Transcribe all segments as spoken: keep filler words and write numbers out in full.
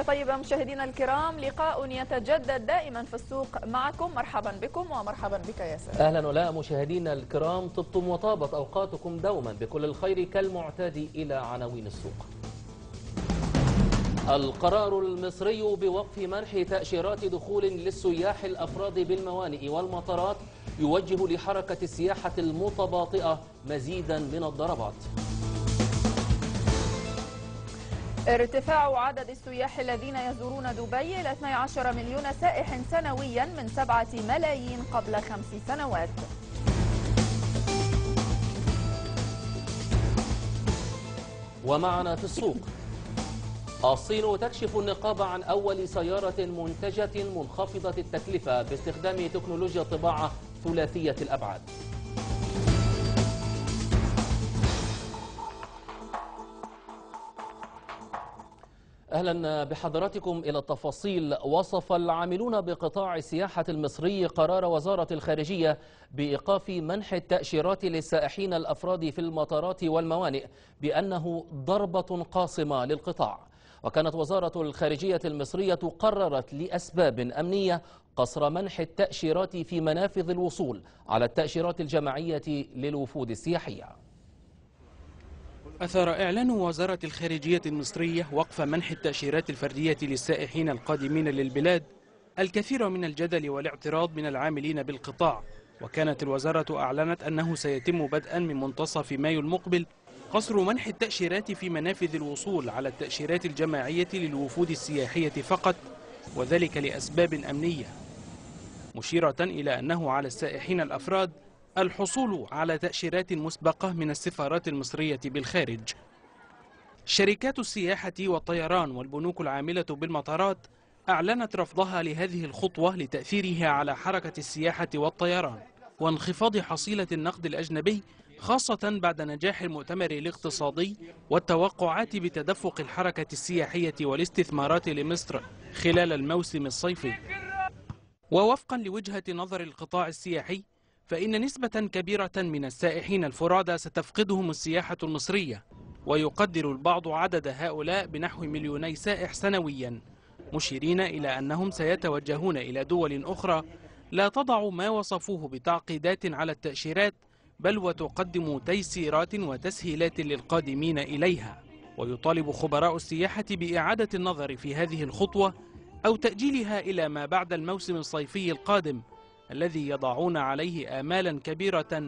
بداية طيبة مشاهدينا الكرام، لقاء يتجدد دائما في السوق معكم. مرحبا بكم ومرحبا بك يا ساره. أهلا ولا مشاهدينا الكرام، طبتم وطابت أوقاتكم دوما بكل الخير كالمعتاد. إلى عناوين السوق: القرار المصري بوقف منح تأشيرات دخول للسياح الأفراد بالموانئ والمطارات يوجه لحركة السياحة المتباطئة مزيدا من الضربات. ارتفاع عدد السياح الذين يزورون دبي إلى اثني عشر مليون سائح سنويا من سبعة ملايين قبل خمس سنوات. ومعنا في السوق: الصين تكشف النقاب عن أول سيارة منتجة منخفضة التكلفة باستخدام تكنولوجيا طباعة ثلاثية الأبعاد. أهلا بحضراتكم. إلى التفاصيل. وصف العاملون بقطاع السياحة المصري قرار وزارة الخارجية بإيقاف منح التأشيرات للسائحين الأفراد في المطارات والموانئ بأنه ضربة قاصمة للقطاع. وكانت وزارة الخارجية المصرية قررت لأسباب أمنية قصر منح التأشيرات في منافذ الوصول على التأشيرات الجماعية للوفود السياحية. أثار إعلان وزارة الخارجية المصرية وقف منح التأشيرات الفردية للسائحين القادمين للبلاد الكثير من الجدل والاعتراض من العاملين بالقطاع. وكانت الوزارة أعلنت أنه سيتم بدءا من منتصف مايو المقبل قصر منح التأشيرات في منافذ الوصول على التأشيرات الجماعية للوفود السياحية فقط، وذلك لأسباب أمنية، مشيرة إلى أنه على السائحين الأفراد الحصول على تأشيرات مسبقة من السفارات المصرية بالخارج. شركات السياحة والطيران والبنوك العاملة بالمطارات أعلنت رفضها لهذه الخطوة لتأثيرها على حركة السياحة والطيران وانخفاض حصيلة النقد الأجنبي، خاصة بعد نجاح المؤتمر الاقتصادي والتوقعات بتدفق الحركة السياحية والاستثمارات لمصر خلال الموسم الصيفي. ووفقا لوجهة نظر القطاع السياحي، فإن نسبة كبيرة من السائحين الفرادى ستفقدهم السياحة المصرية، ويقدر البعض عدد هؤلاء بنحو مليوني سائح سنويا، مشيرين إلى أنهم سيتوجهون إلى دول أخرى لا تضع ما وصفوه بتعقيدات على التأشيرات، بل وتقدم تيسيرات وتسهيلات للقادمين إليها. ويطالب خبراء السياحة بإعادة النظر في هذه الخطوة أو تأجيلها إلى ما بعد الموسم الصيفي القادم، الذي يضعون عليه آمالا كبيرة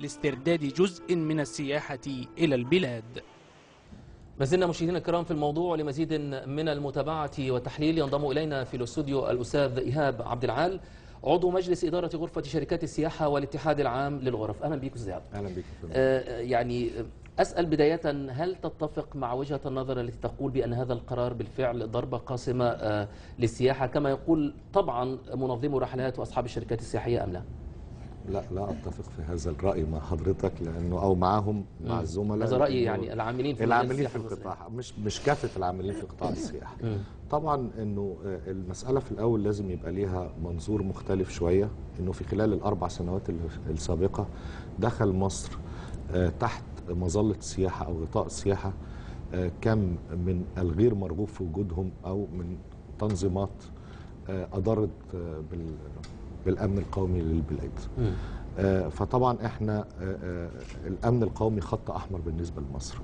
لاسترداد جزء من السياحة إلى البلاد. ما زلنا مشاهدينا الكرام في الموضوع. لمزيد من المتابعة والتحليل ينضم إلينا في الاستوديو الأستاذ إيهاب عبد العال، عضو مجلس إدارة غرفة شركات السياحة والاتحاد العام للغرف. أهلا بك أستاذ. أهلا بك. آه يعني أسأل بداية، هل تتفق مع وجهة النظر التي تقول بأن هذا القرار بالفعل ضربة قاصمة آه للسياحة كما يقول طبعا منظمو الرحلات وأصحاب الشركات السياحية أم لا؟ لا لا أتفق في هذا الرأي مع حضرتك، لأنه أو معهم مع الزملاء. هذا رأيي يعني العاملين في العاملين في القطاع، مش مش كافة العاملين في قطاع السياحة. طبعا إنه المسألة في الأول لازم يبقى ليها منظور مختلف شوية. إنه في خلال الأربع سنوات السابقة دخل مصر تحت مظلة السياحة أو غطاء السياحة كم من الغير مرغوب في وجودهم أو من تنظيمات أضرت بال بالأمن القومي للبلاد. آه فطبعا احنا آه الأمن القومي خط أحمر بالنسبة لمصر.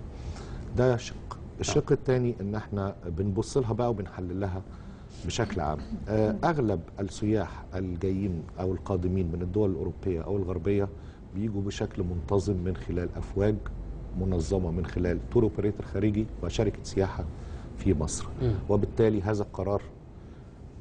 ده شق. الشق الثاني ان احنا بنبص لها بقى وبنحللها بشكل عام. آه أغلب السياح الجايين أو القادمين من الدول الأوروبية أو الغربية بيجوا بشكل منتظم من خلال أفواج منظمة من خلال تور اوبريتور خارجي وشركة سياحة في مصر. م. وبالتالي هذا القرار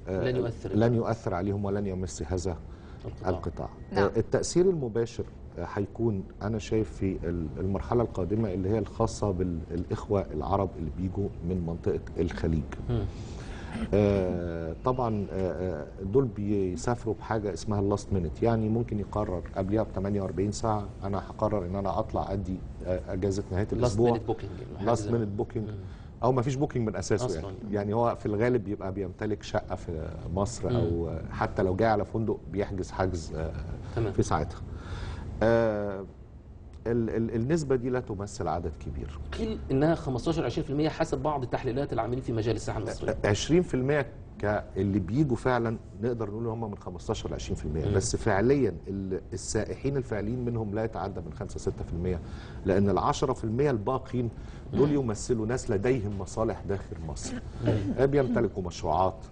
لن يؤثر, لن يؤثر عليهم ولن يمس هذا القطاع, القطاع. نعم. التأثير المباشر هيكون أنا شايف في المرحلة القادمة اللي هي الخاصة بالإخوة العرب اللي بيجوا من منطقة الخليج. آه طبعا آه دول بيسافروا بحاجة اسمها اللاست مينت، يعني ممكن يقرر قبلها ب ثمانية وأربعين ساعة أنا هقرر إن أنا أطلع أدي أجازة نهاية الأسبوع. لاست مينت بوكينج أو ما فيش بوكينج من أساسه يعني. يعني هو في الغالب بيبقى بيمتلك شقة في مصر م. أو حتى لو جاي على فندق بيحجز حجز تمام. في ساعتها. ال ال النسبة دي لا تمثل عدد كبير. قيل انها خمستاشر عشرين في المية حسب بعض تحليلات العاملين في مجال الساحة المصرية. عشرين في المية اللي بيجوا فعلا نقدر نقول هم من خمستاشر ل عشرين في المية، بس فعليا السائحين الفعليين منهم لا يتعدى من خمسة ستة في المية، لان ال عشرة في المية الباقين دول يمثلوا ناس لديهم مصالح داخل مصر. بيمتلكوا مشروعات،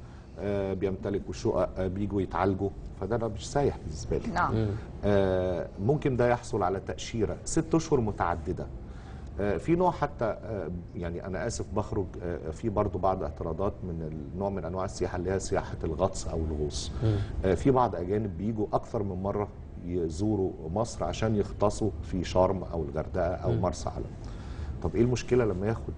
بيمتلكوا شقق، بيجوا يتعالجوا، فده انا مش سايح بالنسبه لي. نعم. آه ممكن ده يحصل على تأشيرة ست اشهر متعدده. آه في نوع حتى آه يعني انا اسف بخرج، آه في برضو بعض اعتراضات من النوع من انواع السياحه اللي هي سياحه الغطس او الغوص. آه في بعض اجانب بيجوا اكثر من مره يزوروا مصر عشان يغطسوا في شرم او الغردقه او م. مرسى علم. طب ايه المشكله لما ياخد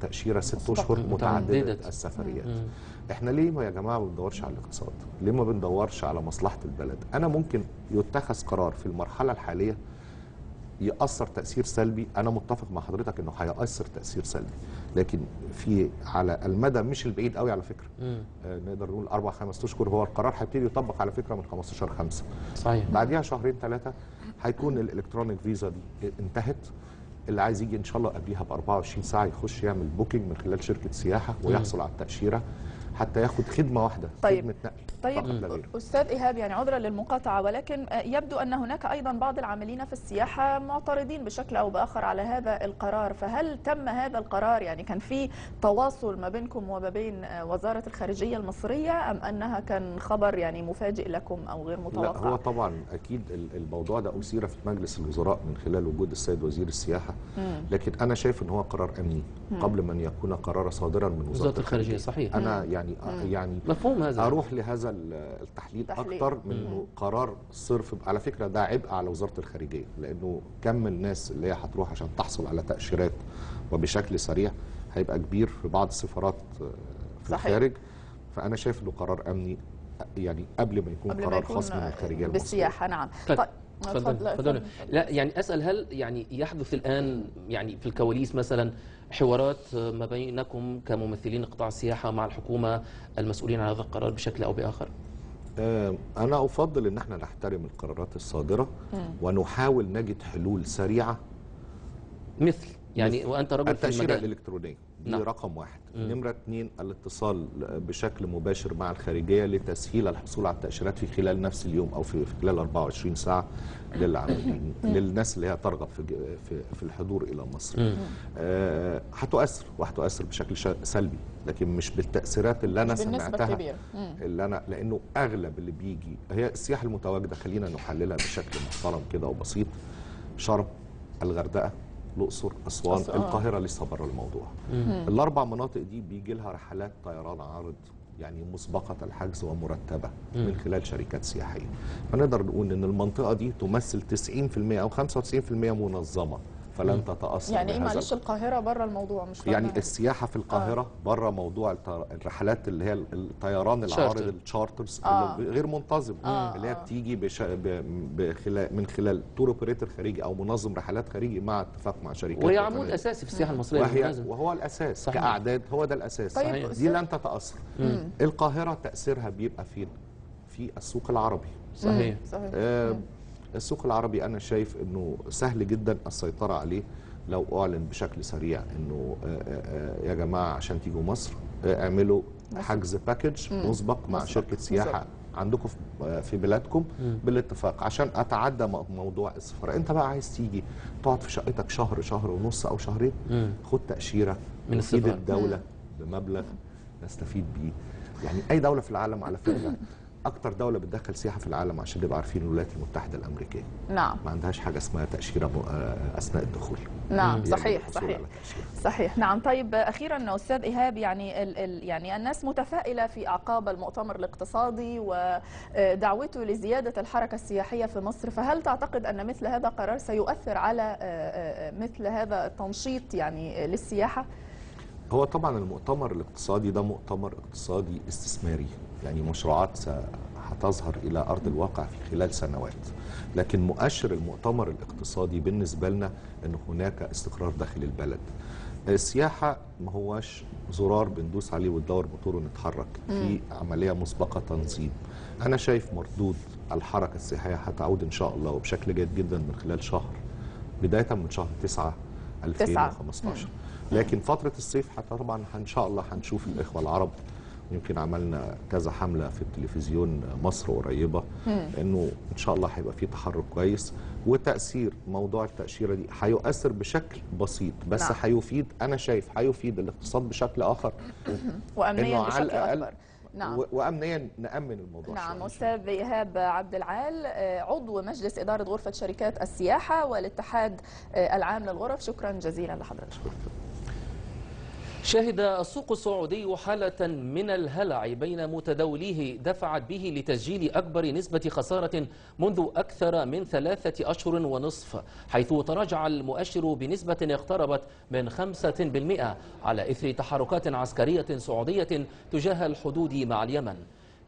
تأشيرة ست اشهر متعدده السفريات؟ مم. احنا ليه ما يا جماعه ما بندورش على الاقتصاد؟ ليه ما بندورش على مصلحه البلد؟ انا ممكن يتخذ قرار في المرحله الحاليه يأثر تأثير سلبي، انا متفق مع حضرتك انه هيأثر تأثير سلبي، لكن في على المدى مش البعيد قوي على فكره. آه نقدر نقول اربع خمس اشهر هو القرار هيبتدي يطبق على فكره من خمستاشر خمسة. صحيح. بعديها شهرين ثلاثه هيكون الالكترونيك فيزا دي انتهت. اللي عايز يجي ان شاء الله قبليها ب أربعة وعشرين ساعة يخش يعمل بوكينج من خلال شركه سياحه ويحصل على التأشيرة حتى ياخد خدمه واحده. طيب. خدمه نقل. طيب استاذ ايهاب، يعني عذرا للمقاطعه، ولكن يبدو ان هناك ايضا بعض العاملين في السياحه معترضين بشكل او باخر على هذا القرار، فهل تم هذا القرار؟ يعني كان في تواصل ما بينكم وما بين وزاره الخارجيه المصريه، ام انها كان خبر يعني مفاجئ لكم او غير متوقع؟ لا هو طبعا اكيد الموضوع ده اثير في مجلس الوزراء من خلال وجود السيد وزير السياحه، لكن انا شايف ان هو قرار امني قبل من يكون قرارا صادرا من وزاره الخارجيه. صحيح. انا يعني مم. يعني مفهوم هذا، اروح لهذا التحليل اكتر من انه قرار صرف. على فكره ده عبء على وزاره الخارجيه، لانه كم الناس اللي هي هتروح عشان تحصل على تاشيرات وبشكل سريع هيبقى كبير في بعض السفارات في صحيح. الخارج. فانا شايف انه قرار امني يعني قبل ما يكون قبل قرار ما يكون خاص من الخارجيه بالسياحه. نعم. طيب تفضل. تفضل. لا يعني اسال، هل يعني يحدث الان يعني في الكواليس مثلا حوارات ما بينكم كممثلين قطاع السياحه مع الحكومه المسؤولين عن هذا القرار بشكل او باخر؟ انا افضل ان احنا نحترم القرارات الصادره ونحاول نجد حلول سريعه. مثل يعني مثل وانت رجل في المجال التأشيرة الالكترونيه دي. نعم. رقم واحد. مم. نمره اتنين الاتصال بشكل مباشر مع الخارجيه لتسهيل الحصول على التأشيرات في خلال نفس اليوم او في خلال أربعة وعشرين ساعة للعاملين للناس اللي هي ترغب في في, في الحضور الى مصر. آه هتؤثر وهتؤثر بشكل سلبي، لكن مش بالتأثيرات اللي انا سمعتها اللي انا، لانه اغلب اللي بيجي هي السياحه المتواجده. خلينا نحللها بشكل محترم كده وبسيط: شرم، الغردقه، الأقصر، أسوان، أسوأ. القاهرة لسه بره الموضوع. مم. الأربع مناطق دي بيجي لها رحلات طيران عارض يعني مسبقة الحجز ومرتبة مم. من خلال شركات سياحية. فنقدر نقول إن المنطقة دي تمثل تسعين في المية أو خمسة وتسعين في المية منظمة، فلن مم. تتأثر. يعني إيه معلش القاهرة بره الموضوع؟ مش يعني فهمها. السياحة في القاهرة آه. بره موضوع الرحلات اللي هي الطيران العارض التشارترز آه. اللي غير منتظمة آه. اللي هي بتيجي بش... ب... بخلال... من خلال تور اوبريتور خارجي أو منظم رحلات خارجي مع اتفاق مع شركات، وهي عمود أساسي في السياحة المصرية وهي... وهو الأساس. صحيح. كأعداد هو ده الأساس. طيب دي لن تتأثر. مم. القاهرة تأثيرها بيبقى فين؟ في السوق العربي. صحيح. صحيح. آه... السوق العربي أنا شايف أنه سهل جدا السيطرة عليه لو أعلن بشكل سريع أنه يا جماعة عشان تيجوا مصر اعملوا حجز باكج مسبق مع شركة سياحة عندكم في بلادكم بالاتفاق، عشان أتعدى موضوع السفر. أنت بقى عايز تيجي تقعد في شقتك شهر شهر ونص أو شهرين، خد تأشيرة من تفيد الدولة بمبلغ نستفيد بيه. يعني أي دولة في العالم على فكرة، أكتر دولة بتدخل سياحة في العالم عشان نبقى عارفين الولايات المتحدة الأمريكية. نعم. ما عندهاش حاجة اسمها تأشيرة أثناء الدخول. نعم صحيح صحيح صحيح. نعم. طيب أخيرا أستاذ إيهاب، يعني ال ال يعني الناس متفائلة في أعقاب المؤتمر الاقتصادي ودعوته لزيادة الحركة السياحية في مصر، فهل تعتقد أن مثل هذا القرار سيؤثر على مثل هذا التنشيط يعني للسياحة؟ هو طبعا المؤتمر الاقتصادي ده مؤتمر اقتصادي استثماري، يعني مشروعات هتظهر إلى أرض الواقع في خلال سنوات، لكن مؤشر المؤتمر الاقتصادي بالنسبة لنا أن هناك استقرار داخل البلد. السياحة ما هواش زرار بندوس عليه وندور موتور ونتحرك، في عملية مسبقة تنظيم. أنا شايف مردود الحركة السياحية هتعود إن شاء الله وبشكل جيد جدا من خلال شهر بدايه من شهر تسعة ألفين وخمسة عشر. لكن فتره الصيف طبعا ان شاء الله هنشوف الاخوه العرب، يمكن عملنا كذا حمله في التلفزيون مصر قريبه انه ان شاء الله هيبقى في تحرك كويس، وتاثير موضوع التاشيره دي هيؤثر بشكل بسيط بس هيفيد، انا شايف هيفيد الاقتصاد بشكل اخر وامنيا بشكل اكبر. نعم. وأمنيا نأمن الموضوع. نعم. أستاذ ايهاب عبد العال، عضو مجلس إدارة غرفة شركات السياحة والاتحاد العام للغرف، شكرا جزيلا لحضرتك. شهد السوق السعودي حالة من الهلع بين متداوليه دفعت به لتسجيل أكبر نسبة خسارة منذ أكثر من ثلاثة أشهر ونصف، حيث تراجع المؤشر بنسبة اقتربت من خمسة بالمئة على إثر تحركات عسكرية سعودية تجاه الحدود مع اليمن.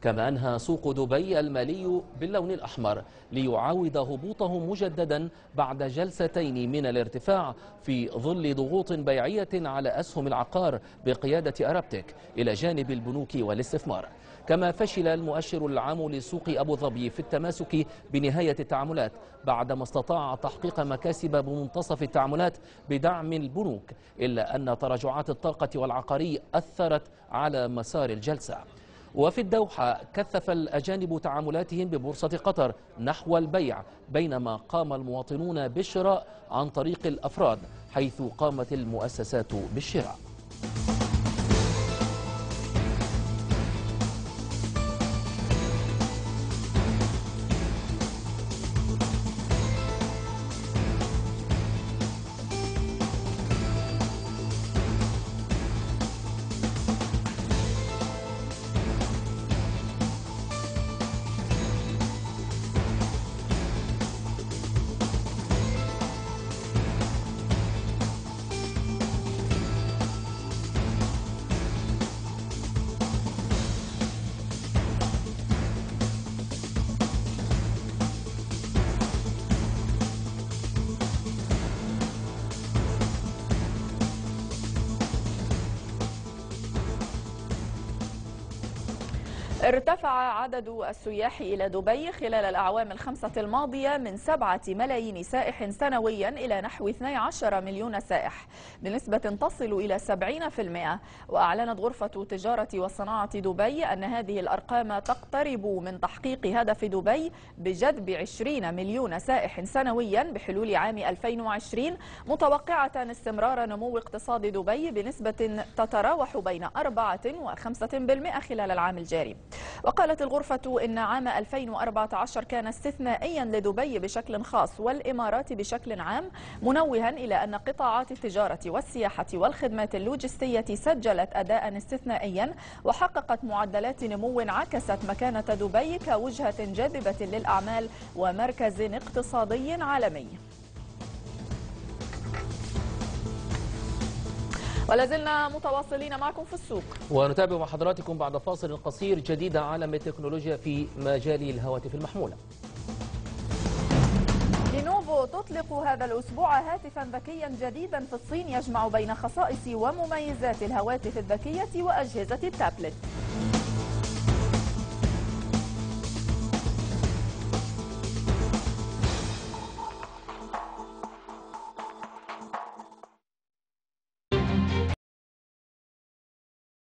كما أنهى سوق دبي المالي باللون الأحمر ليعاود هبوطه مجددا بعد جلستين من الارتفاع في ظل ضغوط بيعية على أسهم العقار بقيادة أرابتك إلى جانب البنوك والاستثمار. كما فشل المؤشر العام لسوق أبو ظبي في التماسك بنهاية التعاملات بعدما استطاع تحقيق مكاسب بمنتصف التعاملات بدعم البنوك، إلا أن تراجعات الطاقة والعقاري أثرت على مسار الجلسة. وفي الدوحة كثف الأجانب تعاملاتهم ببورصة قطر نحو البيع، بينما قام المواطنون بالشراء عن طريق الأفراد، حيث قامت المؤسسات بالشراء. ارتفع عدد السياح إلى دبي خلال الأعوام الخمسة الماضية من سبعة ملايين سائح سنويا إلى نحو اثني عشر مليون سائح بنسبة تصل إلى سبعين بالمئة. وأعلنت غرفة التجارة والصناعة دبي أن هذه الأرقام تقترب من تحقيق هدف دبي بجذب عشرين مليون سائح سنويا بحلول عام ألفين وعشرين، متوقعة استمرار نمو اقتصاد دبي بنسبة تتراوح بين أربعة وخمسة بالمئة خلال العام الجاري. وقالت الغرفة إن عام ألفين وأربعة عشر كان استثنائيا لدبي بشكل خاص والإمارات بشكل عام، منوها إلى أن قطاعات التجارة والسياحة والخدمات اللوجستية سجلت أداء استثنائيا وحققت معدلات نمو عكست مكانة دبي كوجهة جاذبة للأعمال ومركز اقتصادي عالمي. ولازلنا متواصلين معكم في السوق، ونتابع مع حضراتكم بعد فاصل قصير جديد عالم التكنولوجيا في مجال الهواتف المحمولة. لينوفو تطلق هذا الأسبوع هاتفا ذكيا جديدا في الصين يجمع بين خصائص ومميزات الهواتف الذكية وأجهزة التابلت.